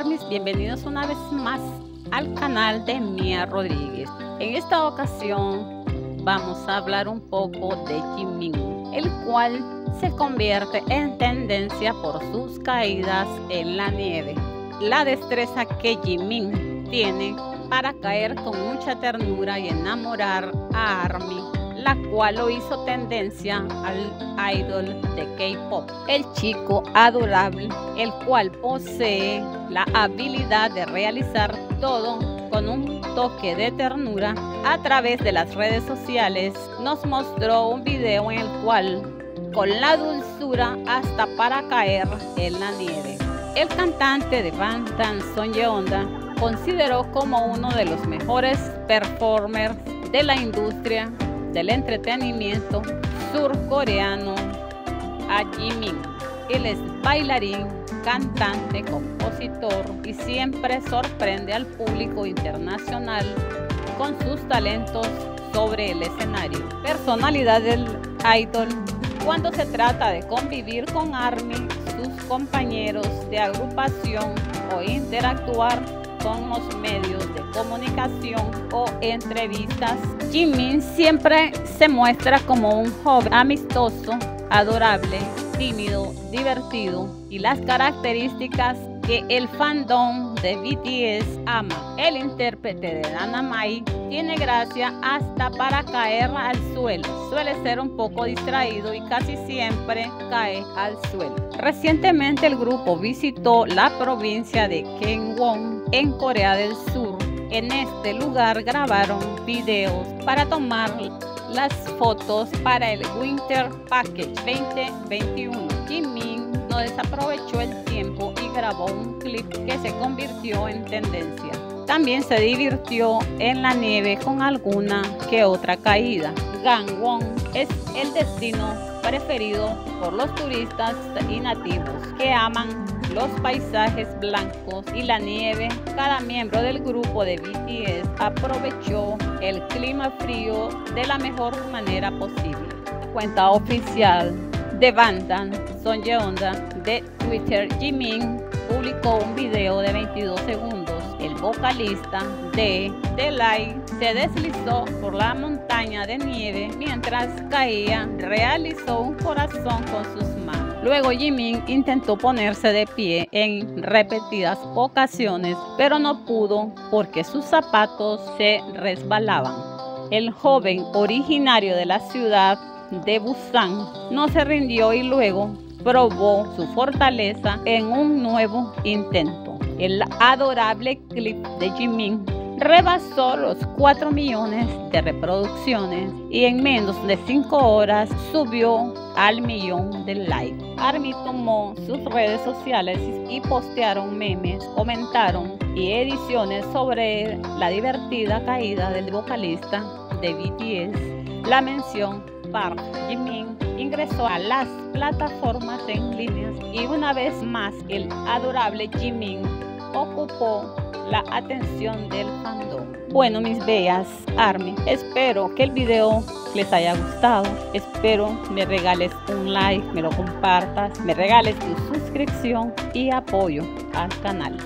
ARMYs, bienvenidos una vez más al canal de Mia Rodríguez. En esta ocasión vamos a hablar un poco de Jimin, el cual se convierte en tendencia por sus caídas en la nieve. La destreza que Jimin tiene para caer con mucha ternura y enamorar a ARMY, la cual lo hizo tendencia al idol de K-pop, el chico adorable, el cual posee la habilidad de realizar todo con un toque de ternura. A través de las redes sociales nos mostró un video en el cual, con la dulzura hasta para caer en la nieve, el cantante de Busan, Son Yeonda, consideró como uno de los mejores performers de la industria del entretenimiento surcoreano a Jimin. Él es bailarín, cantante, compositor y siempre sorprende al público internacional con sus talentos sobre el escenario. Personalidad del idol: cuando se trata de convivir con ARMY, sus compañeros de agrupación o interactuar con los medios de comunicación o entrevistas, Jimin siempre se muestra como un joven amistoso, adorable, tímido, divertido y las características que el fandom de BTS ama. El intérprete de Dynamite tiene gracia hasta para caer al suelo. Suele ser un poco distraído y casi siempre cae al suelo. Recientemente el grupo visitó la provincia de Gangwon en Corea del Sur. En este lugar grabaron videos para tomar las fotos para el Winter Package 2021. Jimin no desaprovechó el tiempo y grabó un clip que se convirtió en tendencia. También se divirtió en la nieve con alguna que otra caída. Gangwon es el destino preferido por los turistas y nativos que aman los paisajes blancos y la nieve. Cada miembro del grupo de BTS aprovechó el clima frío de la mejor manera posible. La cuenta oficial de Busan, Son Yeonda, de Twitter, Jimin publicó un video de 22 segundos. El vocalista de Delight se deslizó por la montaña de nieve. Mientras caía, realizó un corazón con sus manos. Luego Jimin intentó ponerse de pie en repetidas ocasiones, pero no pudo porque sus zapatos se resbalaban. El joven, originario de la ciudad de Busan, no se rindió y luego probó su fortaleza en un nuevo intento. El adorable clip de Jimin rebasó los 4 millones de reproducciones y en menos de 5 horas subió al 1.000.000 de likes. ARMY tomó sus redes sociales y postearon memes, comentaron y ediciones sobre la divertida caída del vocalista de BTS. La mención para Jimin ingresó a las plataformas en línea y una vez más el adorable Jimin ocupó la atención del fandom. Bueno, mis bellas ARMY, espero que el video les haya gustado. Espero me regales un like, me lo compartas, me regales tu suscripción y apoyo al canal.